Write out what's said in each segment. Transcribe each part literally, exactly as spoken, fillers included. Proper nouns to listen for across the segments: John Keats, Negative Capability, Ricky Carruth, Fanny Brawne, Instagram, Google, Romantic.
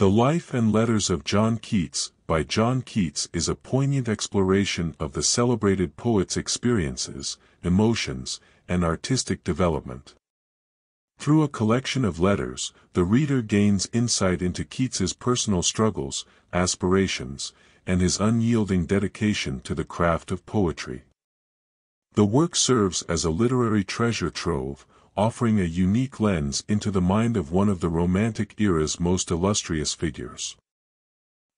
The Life and Letters of John Keats by John Keats is a poignant exploration of the celebrated poet's experiences, emotions, and artistic development. Through a collection of letters, the reader gains insight into Keats's personal struggles, aspirations, and his unyielding dedication to the craft of poetry. The work serves as a literary treasure trove, offering a unique lens into the mind of one of the Romantic era's most illustrious figures.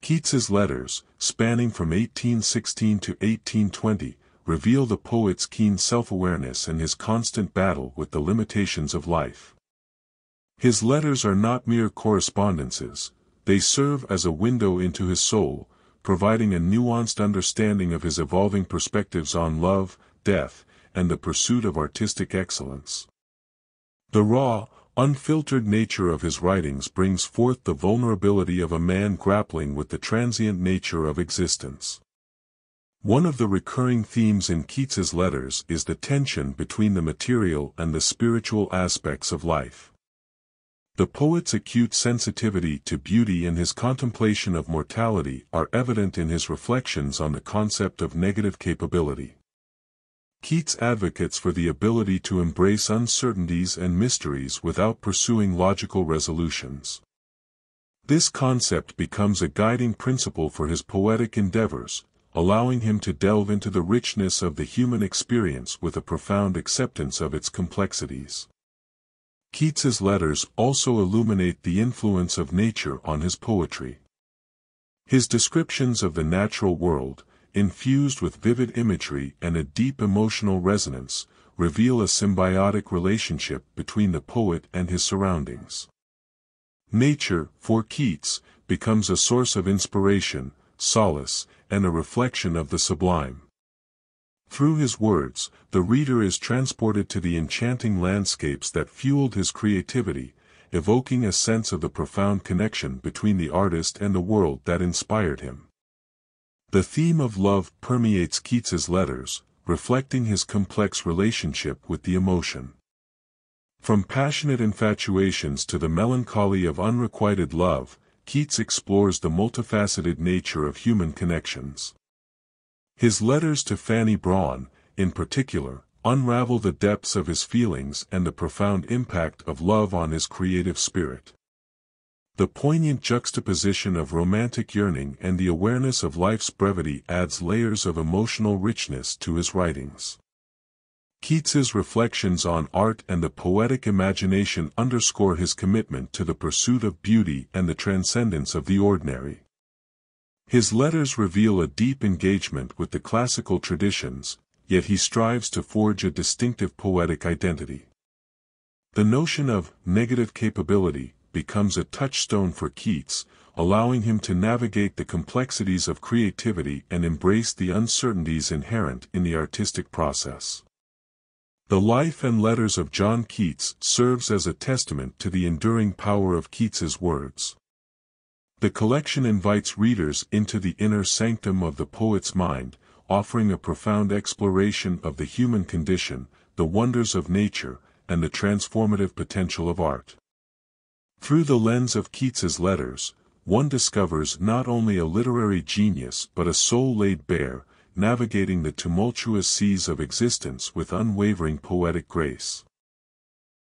Keats's letters, spanning from eighteen sixteen to eighteen twenty, reveal the poet's keen self-awareness and his constant battle with the limitations of life. His letters are not mere correspondences, they serve as a window into his soul, providing a nuanced understanding of his evolving perspectives on love, death, and the pursuit of artistic excellence. The raw, unfiltered nature of his writings brings forth the vulnerability of a man grappling with the transient nature of existence. One of the recurring themes in Keats's letters is the tension between the material and the spiritual aspects of life. The poet's acute sensitivity to beauty and his contemplation of mortality are evident in his reflections on the concept of negative capability. Keats advocates for the ability to embrace uncertainties and mysteries without pursuing logical resolutions. This concept becomes a guiding principle for his poetic endeavors, allowing him to delve into the richness of the human experience with a profound acceptance of its complexities. Keats's letters also illuminate the influence of nature on his poetry. His descriptions of the natural world, infused with vivid imagery and a deep emotional resonance, reveal a symbiotic relationship between the poet and his surroundings. Nature, for Keats, becomes a source of inspiration, solace, and a reflection of the sublime. Through his words, the reader is transported to the enchanting landscapes that fueled his creativity, evoking a sense of the profound connection between the artist and the world that inspired him. The theme of love permeates Keats's letters, reflecting his complex relationship with the emotion. From passionate infatuations to the melancholy of unrequited love, Keats explores the multifaceted nature of human connections. His letters to Fanny Brawne, in particular, unravel the depths of his feelings and the profound impact of love on his creative spirit. The poignant juxtaposition of romantic yearning and the awareness of life's brevity adds layers of emotional richness to his writings. Keats's reflections on art and the poetic imagination underscore his commitment to the pursuit of beauty and the transcendence of the ordinary. His letters reveal a deep engagement with the classical traditions, yet he strives to forge a distinctive poetic identity. The notion of negative capability becomes a touchstone for Keats, allowing him to navigate the complexities of creativity and embrace the uncertainties inherent in the artistic process. The Life and Letters of John Keats serves as a testament to the enduring power of Keats's words. The collection invites readers into the inner sanctum of the poet's mind, offering a profound exploration of the human condition, the wonders of nature, and the transformative potential of art. Through the lens of Keats's letters, one discovers not only a literary genius but a soul laid bare, navigating the tumultuous seas of existence with unwavering poetic grace.